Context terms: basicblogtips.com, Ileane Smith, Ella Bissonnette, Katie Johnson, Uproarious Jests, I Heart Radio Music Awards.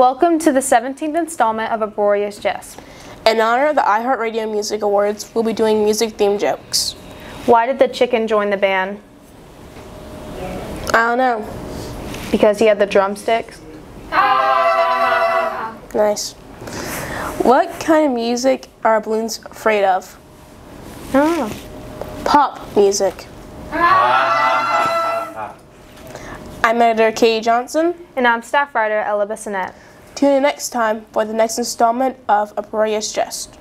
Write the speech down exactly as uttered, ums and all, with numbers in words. Welcome to the seventeenth installment of Uproarious Jests. In honor of the I Heart Radio Music Awards, we'll be doing music-themed jokes. Why did the chicken join the band? I don't know. Because he had the drumsticks? Ah! Nice. What kind of music are balloons afraid of? Oh. Pop music. Ah! I'm editor Katie Johnson. And I'm staff writer Ella Bissonnette. Tune in next time for the next installment of Uproarious Jests.